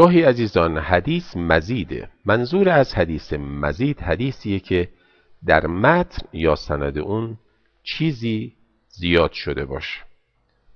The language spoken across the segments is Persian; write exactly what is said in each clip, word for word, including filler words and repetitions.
گاهی عزیزان حدیث مزیده. منظور از حدیث مزید حدیثیه که در متن یا سند اون چیزی زیاد شده باشه.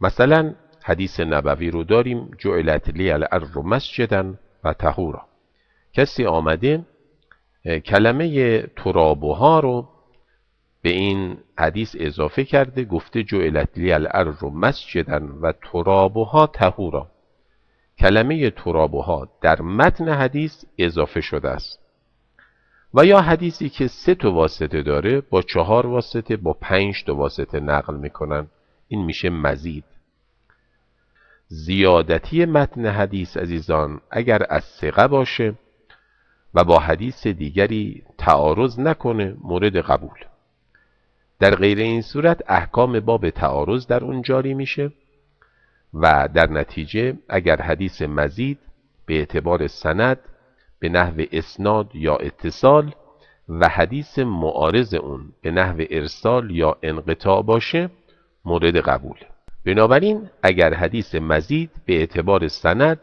مثلا حدیث نبوی رو داریم: جعلت لی الارض مسجدا و طهورا. کسی آمده کلمه ترابها رو به این حدیث اضافه کرده، گفته جعلت لی الارض مسجدا و ترابها طهورا. کلمه ترابها در متن حدیث اضافه شده است. و یا حدیثی که سه تا واسطه داره، با چهار واسطه، با پنج تا واسطه نقل میکنن، این میشه مزید. زیادتی متن حدیث عزیزان اگر از ثقه باشه و با حدیث دیگری تعارض نکنه مورد قبول. در غیر این صورت احکام باب تعارض در اون جاری میشه و در نتیجه اگر حدیث مزید به اعتبار سند به نحو اسناد یا اتصال و حدیث معارض اون به نحو ارسال یا انقطاع باشه مورد قبول. بنابراین اگر حدیث مزید به اعتبار سند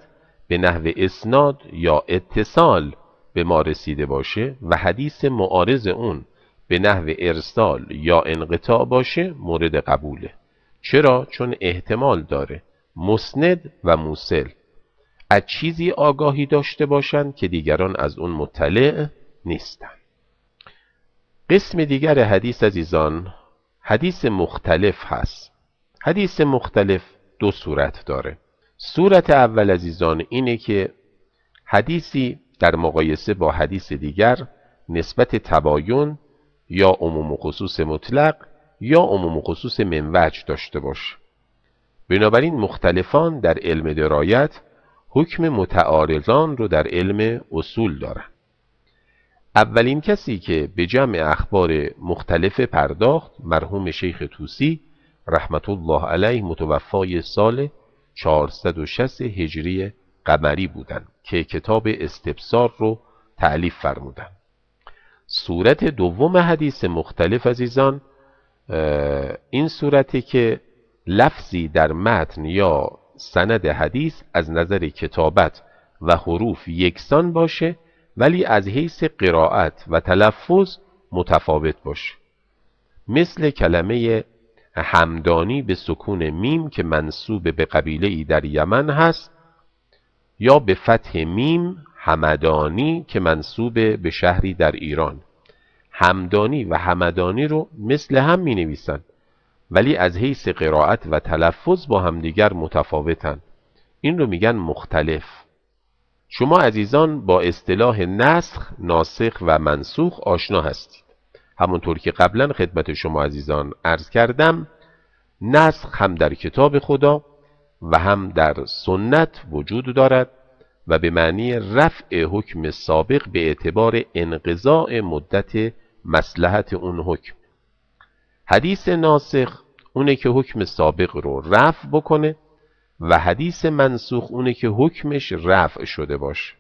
به نحو اسناد یا اتصال به ما رسیده باشه و حدیث معارض اون به نحو ارسال یا انقطاع باشه مورد قبوله. چرا؟ چون احتمال داره مسند و موصل از چیزی آگاهی داشته باشند که دیگران از اون مطلع نیستند. قسم دیگر حدیث عزیزان حدیث مختلف هست. حدیث مختلف دو صورت داره. صورت اول عزیزان اینه که حدیثی در مقایسه با حدیث دیگر نسبت تباین یا عموم و خصوص مطلق یا عموم و خصوص منوج داشته باشه. بنابراین مختلفان در علم درایت حکم متعارضان رو در علم اصول دارن. اولین کسی که به جمع اخبار مختلف پرداخت مرحوم شیخ طوسی رحمت الله علیه متوفای سال چهارصد و شصت هجری قمری بودند که کتاب استبصار رو تألیف فرمودند. صورت دوم حدیث مختلف عزیزان این صورتی که لفظی در متن یا سند حدیث از نظر کتابت و حروف یکسان باشه ولی از حیث قرائت و تلفظ متفاوت باشه. مثل کلمه همدانی به سکون میم که منسوب به قبیله ای در یمن هست، یا به فتح میم همدانی که منسوب به شهری در ایران. همدانی و همدانی رو مثل هم می نویسن ولی از حیث قرائت و تلفظ با همدیگر متفاوتن. این رو میگن مختلف. شما عزیزان با اصطلاح نسخ، ناسخ و منسوخ آشنا هستید. همونطور که قبلا خدمت شما عزیزان عرض کردم، نسخ هم در کتاب خدا و هم در سنت وجود دارد و به معنی رفع حکم سابق به اعتبار انقضاء مدت مصلحت اون حکم. حدیث ناسخ اونه که حکم سابق رو رفع بکنه و حدیث منسوخ اونه که حکمش رفع شده باشه.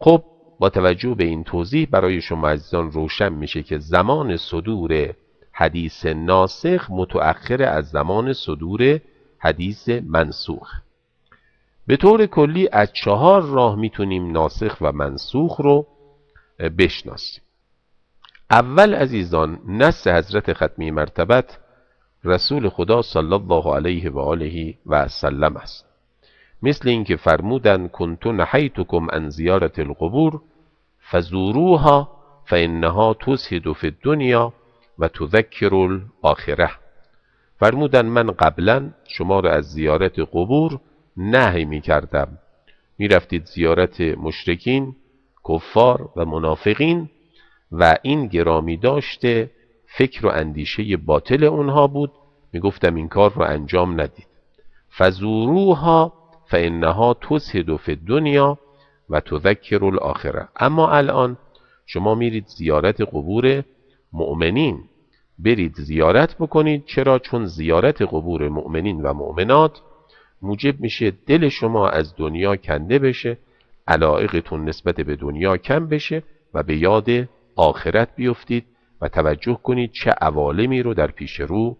خب با توجه به این توضیح برای شما عزیزان روشن میشه که زمان صدور حدیث ناسخ متأخر از زمان صدور حدیث منسوخ. به طور کلی از چهار راه میتونیم ناسخ و منسوخ رو بشناسیم. اول عزیزان نص حضرت ختمی مرتبت رسول خدا صلی الله علیه و آله و سلم است. مثل اینکه فرمودند کنت نهیتکم عن زیارت القبور فزوروها فانها تزهد فی الدنیا و تذکر الاخره. فرمودند من قبلا شما را از زیارت قبور نهی می کردم، می رفتید زیارت مشرکین، کفار و منافقین و این گرامی داشته فکر و اندیشه باطل اونها بود، می گفتم این کار رو انجام ندید. فزوروها فانها تزهد فی الدنیا و تذکر الاخره. اما الان شما میرید زیارت قبور مؤمنین، برید زیارت بکنید. چرا؟ چون زیارت قبور مؤمنین و مؤمنات موجب میشه دل شما از دنیا کنده بشه، علایقتون نسبت به دنیا کم بشه و به یاد آخرت بیفتید و توجه کنید چه عوالمی رو در پیش رو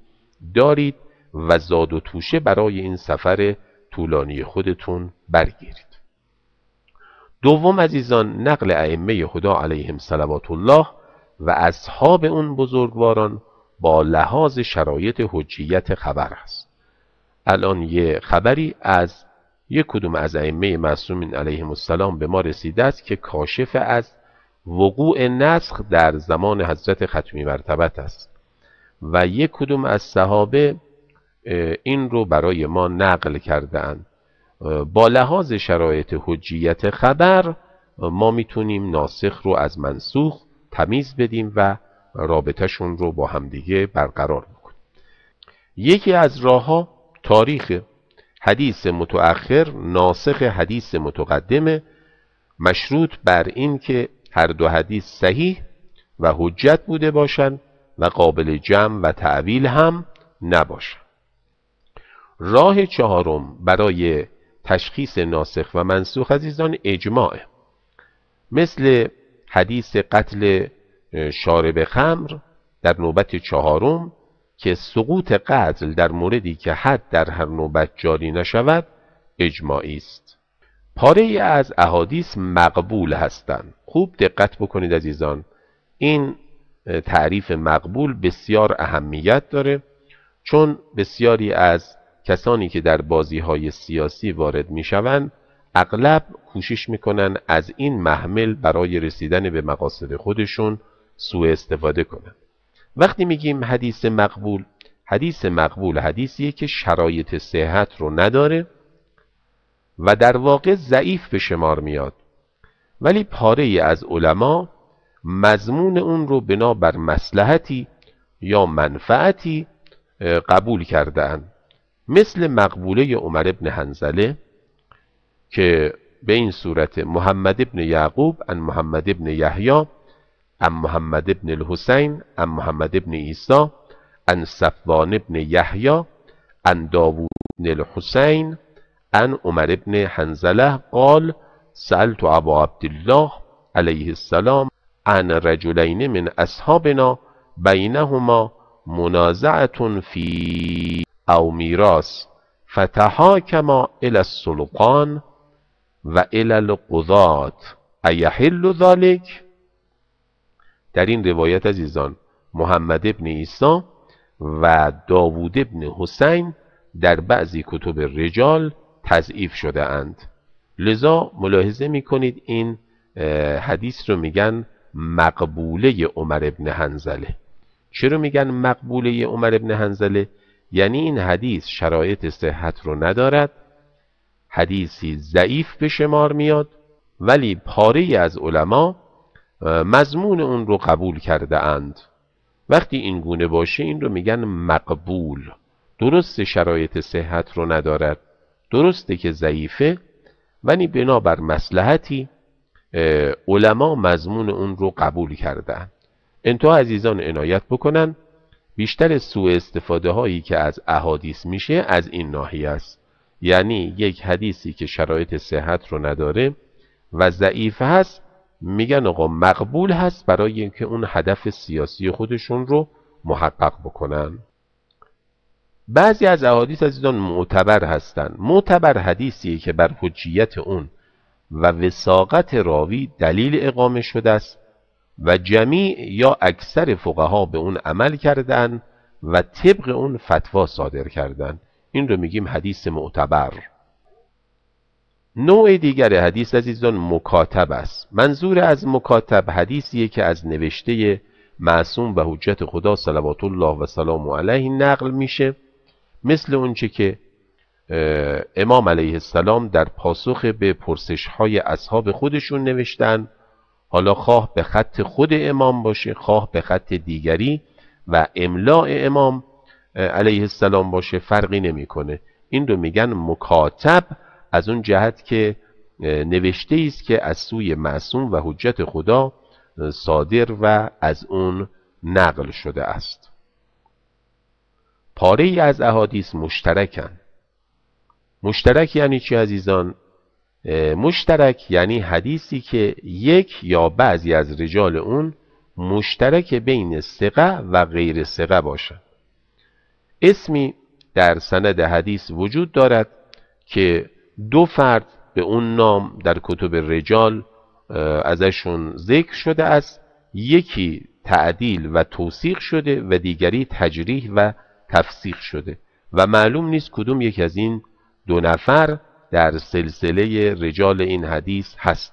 دارید و زاد و توشه برای این سفر طولانی خودتون برگیرید. دوم عزیزان، نقل ائمه خدا علیهم صلوات الله و اصحاب اون بزرگواران با لحاظ شرایط حجیت خبر است. الان یه خبری از یک کدوم از ائمه معصومین علیهم السلام به ما رسیده است که کاشف از وقوع نسخ در زمان حضرت ختمی مرتبت است و یک کدوم از صحابه این رو برای ما نقل کرده‌اند. با لحاظ شرایط حجیت خبر ما میتونیم ناسخ رو از منسوخ تمیز بدیم و رابطه‌شون رو با همدیگه برقرار بکنیم. یکی از راه‌ها تاریخ حدیث متأخر ناسخ حدیث متقدمه، مشروط بر این که هر دو حدیث صحیح و حجت بوده باشند و قابل جمع و تأویل هم نباشند. راه چهارم برای تشخیص ناسخ و منسوخ عزیزان اجماع، مثل حدیث قتل شارب خمر در نوبت چهارم که سقوط قتل در موردی که حد در هر نوبت جاری نشود اجماعی است. پاره از احادیث مقبول هستند. خوب دقت بکنید عزیزان، این تعریف مقبول بسیار اهمیت داره، چون بسیاری از کسانی که در بازی‌های سیاسی وارد می‌شوند اغلب کوشش می‌کنند از این محمل برای رسیدن به مقاصد خودشون سوء استفاده کنند. وقتی میگیم حدیث مقبول، حدیث مقبول حدیثیه که شرایط صحت رو نداره و در واقع ضعیف به شمار میاد، ولی پاره‌ای از علما مضمون اون رو بنا بر مصلحتی یا منفعتی قبول کرده‌اند، مثل مقبوله عمر ابن حنظله که به این صورت: محمد ابن یعقوب عن محمد ابن یحیی عن محمد ابن الحسین عن محمد ابن عیسی عن صفوان ابن یحیی عن داوود ابن الحسین عن عمر ابن حنظله قال سألت ابا عبدالله علیه السلام عن رجلین من اصحابنا بینهما منازعة فی او میراث فتحاکما الی السلطان و الی القضاة ایحل ذلک. در این روایت عزیزان محمد ابن عیسی و داوود ابن حسین در بعضی کتب رجال تضعیف شده اند، لذا ملاحظه می کنید این حدیث رو میگن مقبوله عمر ابن حنظله. چرا میگن مقبوله عمر ابن حنظله؟ یعنی این حدیث شرایط صحت رو ندارد، حدیثی ضعیف به شمار میاد، ولی پاره از علما مضمون اون رو قبول کرده اند. وقتی این گونه باشه این رو میگن مقبول. درست شرایط صحت رو ندارد، درسته که ضعیفه، ولی بنابر مصلحتی علما مضمون اون رو قبول کرده اند. انتها عزیزان عنایت بکنن، بیشتر سوء استفاده هایی که از احادیث میشه از این ناحیه است، یعنی یک حدیثی که شرایط صحت رو نداره و ضعیف هست میگن آقا مقبول هست برای اینکه اون هدف سیاسی خودشون رو محقق بکنن. بعضی از احادیث عزیزان معتبر هستند. معتبر حدیثی که بر حجیت اون و وثاقت راوی دلیل اقامه شده است و جمیع یا اکثر فقها به اون عمل کردن و طبق اون فتوا صادر کردن، این رو میگیم حدیث معتبر. نوع دیگر حدیث عزیزان مکاتب است. منظور از مکاتب حدیثیه که از نوشته معصوم و حجت خدا صلوات الله و سلام علیه نقل میشه، مثل اونچه که امام علیه السلام در پاسخ به پرسش های اصحاب خودشون نوشتن، حالا خواه به خط خود امام باشه، خواه به خط دیگری و املاء امام علیه السلام باشه، فرقی نمیکنه. این رو میگن مکاتب، از اون جهت که نوشته ای است که از سوی معصوم و حجت خدا صادر و از اون نقل شده است. پاره ای از احادیث مشترکند. مشترک یعنی چی عزیزان؟ مشترک یعنی حدیثی که یک یا بعضی از رجال اون مشترک بین ثقه و غیر ثقه باشد. اسمی در سند حدیث وجود دارد که دو فرد به اون نام در کتب رجال ازشون ذکر شده است، یکی تعدیل و توثیق شده و دیگری تجریح و تفسیق شده و معلوم نیست کدوم یک از این دو نفر در سلسله رجال این حدیث هست.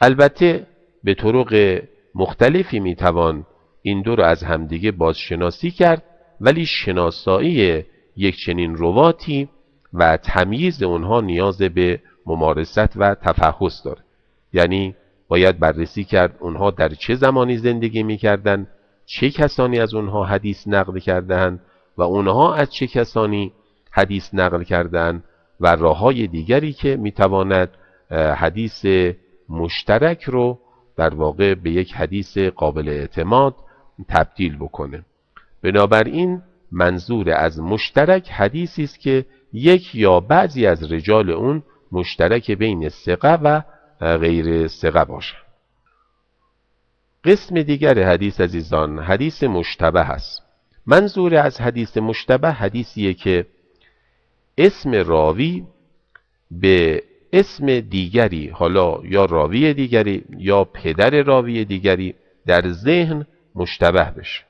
البته به طرق مختلفی میتوان این دو رو از همدیگه بازشناسی کرد، ولی شناسایی یک چنین رواتی و تمییز اونها نیاز به ممارست و تفحص داره. یعنی باید بررسی کرد اونها در چه زمانی زندگی میکردن، چه کسانی از اونها حدیث نقل کردند و اونها از چه کسانی حدیث نقل کردند و راههای دیگری که میتواند حدیث مشترک رو در واقع به یک حدیث قابل اعتماد تبدیل بکنه. بنابراین منظور از مشترک حدیثی است که یک یا بعضی از رجال اون مشترک بین ثقه و غیر ثقه باشه. قسم دیگر حدیث عزیزان حدیث مشتبه است. منظور از حدیث مشتبه حدیثیه که اسم راوی به اسم دیگری، حالا یا راوی دیگری یا پدر راوی دیگری، در ذهن مشتبه بشه.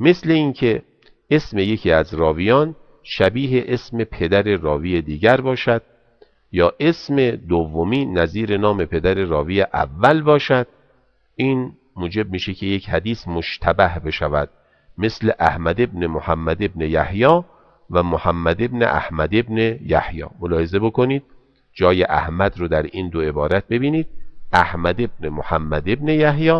مثل اینکه اسم یکی از راویان شبیه اسم پدر راوی دیگر باشد، یا اسم دومی نظیر نام پدر راوی اول باشد. این موجب میشه که یک حدیث مشتبه بشود، مثل احمد ابن محمد ابن یحیی و محمد ابن احمد ابن یحیی. ملاحظه بکنید جای احمد رو در این دو عبارت ببینید، احمد ابن محمد ابن یحیی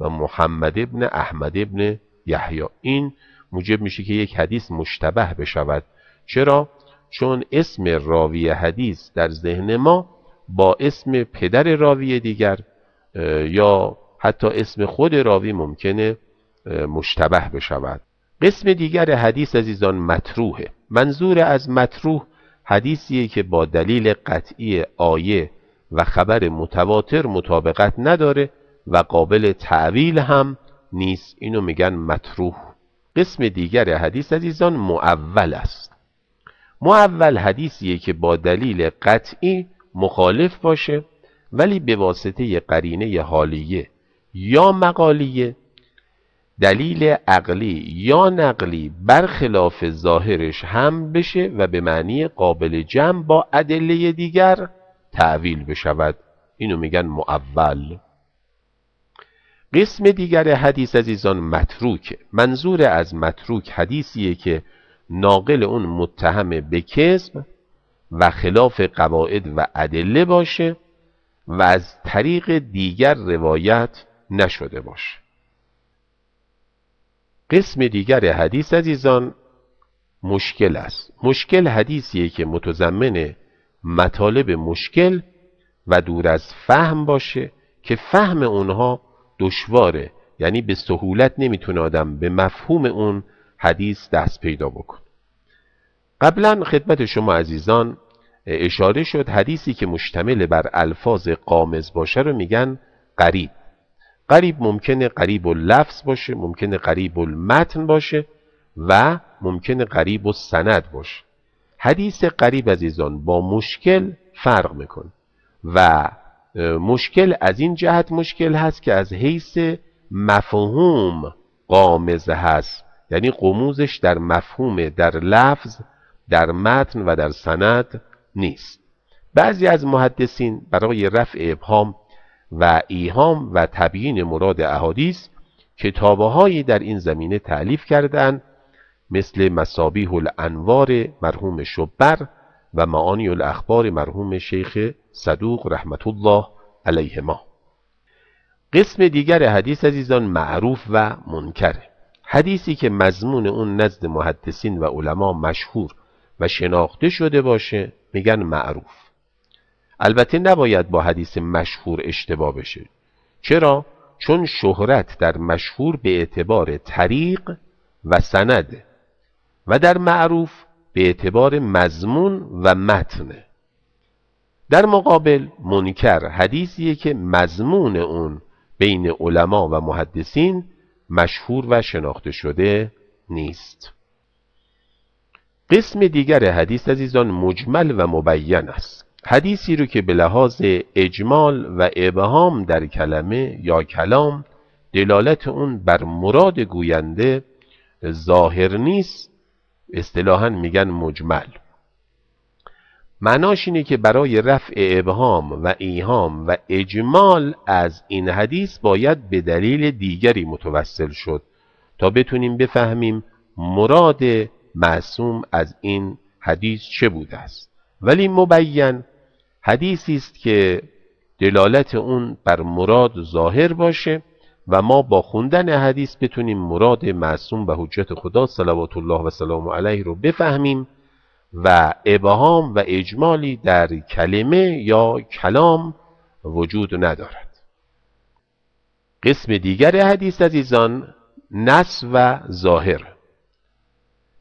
و محمد ابن احمد ابن یحیی. این موجب میشه که یک حدیث مشتبه بشود. چرا؟ چون اسم راوی حدیث در ذهن ما با اسم پدر راوی دیگر یا حتی اسم خود راوی ممکنه مشتبه بشود. قسم دیگر حدیث عزیزان مطروحه. منظور از مطروح حدیثیه که با دلیل قطعی آیه و خبر متواتر مطابقت نداره و قابل تعویل هم نیست. اینو میگن مطروح. قسم دیگر حدیث عزیزان مؤول است. مؤول حدیثیه که با دلیل قطعی مخالف باشه، ولی به واسطه قرینه حالیه یا مقالیه دلیل عقلی یا نقلی برخلاف ظاهرش هم بشه و به معنی قابل جمع با ادله دیگر تعویل بشود. اینو میگن مؤول. قسم دیگر حدیث عزیزان متروکه. منظور از متروک حدیثیه که ناقل اون متهم به کذب و خلاف قواعد و ادله باشه و از طریق دیگر روایت نشده باشه. قسم دیگر حدیث عزیزان مشکل است. مشکل حدیثیه که متضمن مطالب مشکل و دور از فهم باشه که فهم اونها دشواره، یعنی به سهولت نمیتونه آدم به مفهوم اون حدیث دست پیدا بکن. قبلا خدمت شما عزیزان اشاره شد حدیثی که مشتمل بر الفاظ غامض باشه رو میگن غریب. غریب ممکنه غریب اللفظ باشه، ممکنه غریب المتن باشه و ممکنه غریب السند باشه. حدیث غریب عزیزان با مشکل فرق میکنه و مشکل از این جهت مشکل هست که از حیث مفهوم غامض هست، یعنی غموزش در مفهوم، در لفظ، در متن و در سند نیست. بعضی از محدثین برای رفع ابهام و ایهام و تبیین مراد احادیث کتابهایی در این زمینه تألیف کردند، مثل مصابیح الانوار مرحوم شبر و معانی الاخبار مرحوم شیخ صدوق رحمت الله علیهما. قسم دیگر حدیث عزیزان معروف و منکره. حدیثی که مضمون اون نزد محدثین و علما مشهور و شناخته شده باشه میگن معروف. البته نباید با حدیث مشهور اشتباه بشه. چرا؟ چون شهرت در مشهور به اعتبار طریق و سند و در معروف به اعتبار مضمون و متن. در مقابل منکر حدیثیه که مضمون اون بین علما و محدثین مشهور و شناخته شده نیست. قسم دیگر حدیث عزیزان مجمل و مبین است. حدیثی رو که به لحاظ اجمال و ابهام در کلمه یا کلام دلالت اون بر مراد گوینده ظاهر نیست، اصطلاحاً میگن مجمل. معناش اینه که برای رفع ابهام و ایهام و اجمال از این حدیث باید به دلیل دیگری متوسل شد تا بتونیم بفهمیم مراد معصوم از این حدیث چه بوده است. ولی مبین حدیثی است که دلالت اون بر مراد ظاهر باشه و ما با خوندن حدیث بتونیم مراد معصوم و حجت خدا صلوات الله و سلام علیه رو بفهمیم و ابهام و اجمالی در کلمه یا کلام وجود ندارد. قسم دیگر حدیث عزیزان، نص و ظاهر.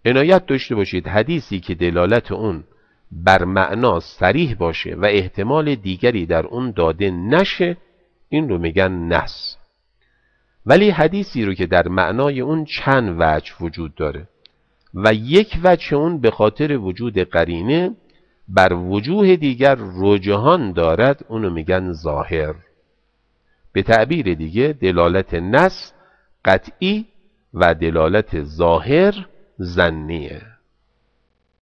عنایت داشته باشید حدیثی که دلالت اون بر معنا صریح باشه و احتمال دیگری در اون داده نشه، این رو میگن نص. ولی حدیثی رو که در معنای اون چند وجه وجود داره و یک وجه اون به خاطر وجود قرینه بر وجوه دیگر رجحان دارد، اونو میگن ظاهر. به تعبیر دیگه دلالت نص قطعی و دلالت ظاهر ظنیه.